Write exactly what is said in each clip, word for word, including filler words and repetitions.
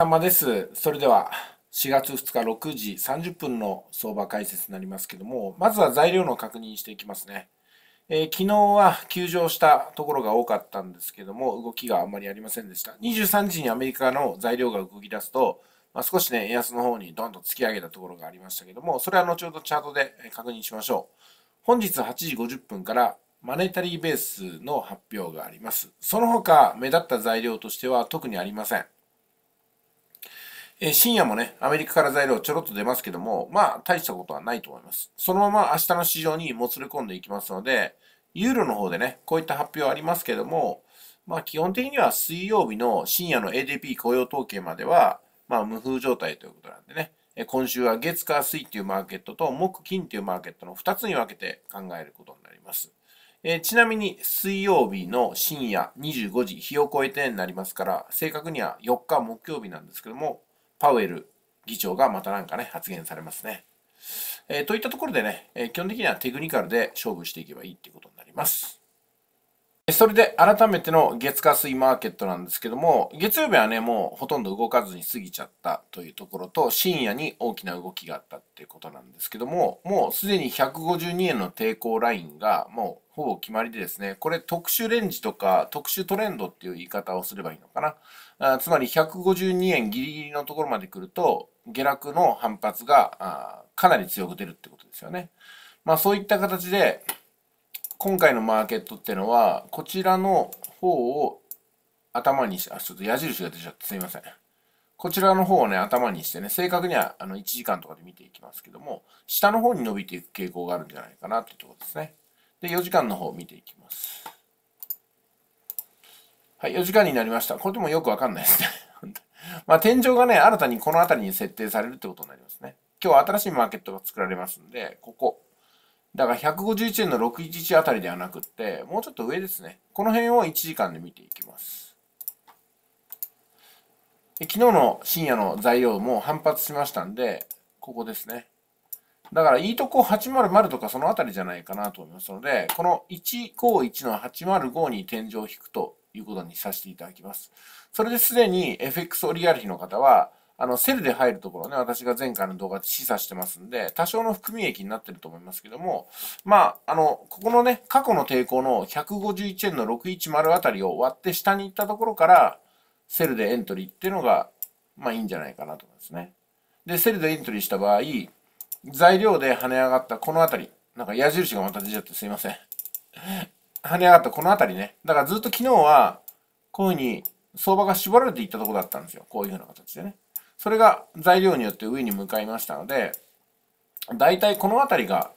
様です。それではしがつふつかろくじさんじゅっぷんの相場解説になりますけども、まずは材料の確認していきますね。えー、昨日は急上したところが多かったんですけども、動きがあんまりありませんでした。にじゅうさんじにアメリカの材料が動き出すと、まあ、少しね、円安の方にどんどん突き上げたところがありましたけども、それは後ほどチャートで確認しましょう。本日はちじごじゅっぷんからマネタリーベースの発表があります。その他、目立った材料としては特にありません。え深夜もね、アメリカから材料ちょろっと出ますけども、まあ、大したことはないと思います。そのまま明日の市場にもつれ込んでいきますので、ユーロの方でね、こういった発表ありますけども、まあ、基本的には水曜日の深夜の エーディーピー 雇用統計までは、まあ、無風状態ということなんでね、今週は月火水っていうマーケットと木金っていうマーケットのふたつに分けて考えることになります。えー、ちなみに水曜日の深夜にじゅうごじ、日を超えてになりますから、正確にはよっかもきようびなんですけども、パウエル議長がまたなんかね、発言されますね。えー、といったところでね、えー、基本的にはテクニカルで勝負していけばいいっていうことになります。それで改めての月火水マーケットなんですけども、月曜日はね、もうほとんど動かずに過ぎちゃったというところと、深夜に大きな動きがあったっていうことなんですけども、もうすでにひゃくごじゅうにえんの抵抗ラインがもうほぼ決まりでですね、これ特殊レンジとか特殊トレンドっていう言い方をすればいいのかな。あつまりひゃくごじゅうにえんギリギリのところまで来ると、下落の反発がかなり強く出るってことですよね。まあそういった形で、今回のマーケットっていうのは、こちらの方を頭にして、あ、ちょっと矢印が出ちゃってすいません。こちらの方をね、頭にしてね、正確にはあのいちじかんとかで見ていきますけども、下の方に伸びていく傾向があるんじゃないかなっていうところですね。で、よじかんの方を見ていきます。はい、よじかんになりました。これでもよくわかんないですね。まあ、天井がね、新たにこの辺りに設定されるってことになりますね。今日は新しいマーケットが作られますんで、ここ。だからひゃくごじゅういちえんのろくいちいちあたりではなくって、もうちょっと上ですね。この辺をいちじかんで見ていきます。昨日の深夜の材料も反発しましたんで、ここですね。だからいいとこはちまるまるとかそのあたりじゃないかなと思いますので、このいちごいちのはちまるごに天井を引くということにさせていただきます。それですでに エフエックス オリガルヒの方は、あの、セルで入るところね、私が前回の動画で示唆してますんで、多少の含み益になってると思いますけども、まあ、あの、ここのね、過去の抵抗のひゃくごじゅういちえんのろくひゃくじゅうあたりを割って下に行ったところから、セルでエントリーっていうのが、まあいいんじゃないかなと思いますね。で、セルでエントリーした場合、材料で跳ね上がったこのあたり、なんか矢印がまた出ちゃってすいません。跳ね上がったこのあたりね。だからずっと昨日は、こういうふうに相場が絞られていったところだったんですよ。こういうふうな形でね。それが材料によって上に向かいましたので、だいたいこの辺りが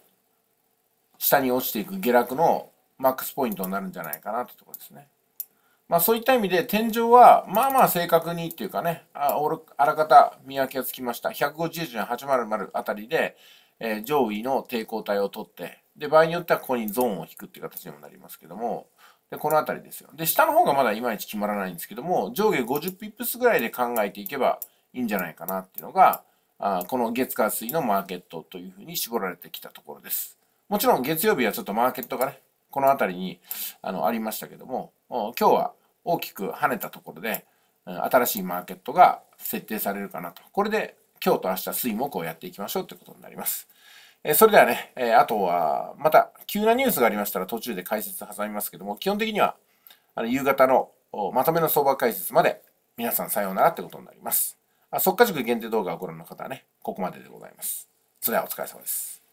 下に落ちていく下落のマックスポイントになるんじゃないかなというところですね。まあそういった意味で天井はまあまあ正確にっていうかね、あらかた見分けがつきました。ひゃくごじゅういちえんはちまるまるあたりで上位の抵抗体を取って、で場合によってはここにゾーンを引くっていう形にもなりますけども、で、この辺りですよ。で、下の方がまだいまいち決まらないんですけども、上下ごじゅうピップスぐらいで考えていけば、いいんじゃないかなっていうのが、この月火水のマーケットというふうに絞られてきたところです。もちろん月曜日はちょっとマーケットがね、この辺りに あの、ありましたけども、今日は大きく跳ねたところで、新しいマーケットが設定されるかなと。これで今日と明日水木をやっていきましょうということになります。それではね、あとはまた急なニュースがありましたら途中で解説挟みますけども、基本的には夕方のまとめの相場解説まで皆さんさようならってことになります。速稼塾限定動画をご覧の方はね、ここまででございます。それではお疲れ様です。